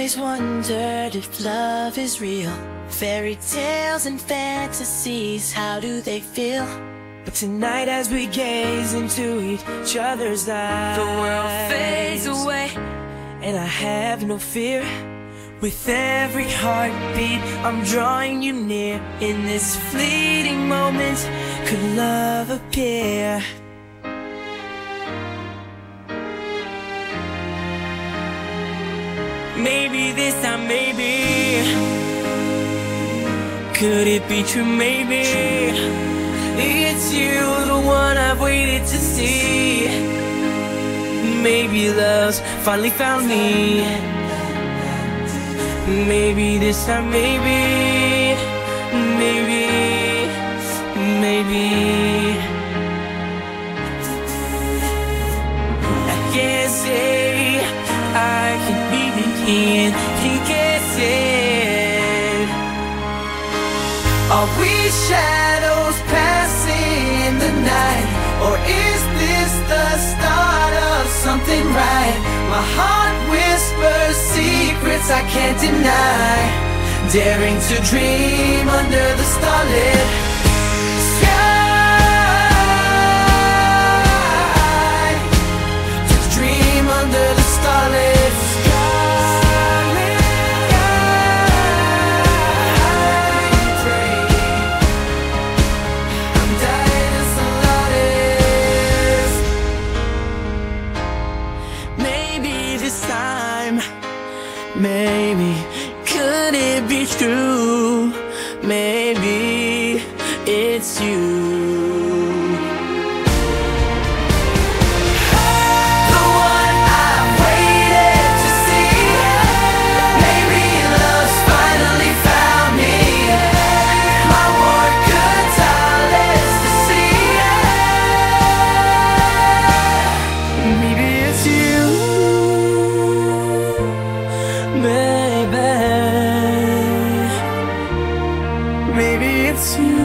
always wondered if love is real. Fairy tales and fantasies, how do they feel? But tonight as we gaze into each other's eyes, the world fades away, and I have no fear. With every heartbeat, I'm drawing you near. In this fleeting moment, could love appear? Maybe this time, maybe. Could it be true, maybe? It's you, the one I've waited to see. Maybe love's finally found me. Maybe this time, maybe. Maybe, maybe. I can't say I can be in, he can't say. Are we shadows passing in the night, or is this the start of something right? My heart whispers secrets I can't deny, daring to dream under the starlit sky. Just dream under the starlit sky. Maybe, could it be true? Maybe it's you, the one I've waited to see. Maybe love's finally found me. My work of talents to see. Maybe it's you. Maybe it's you.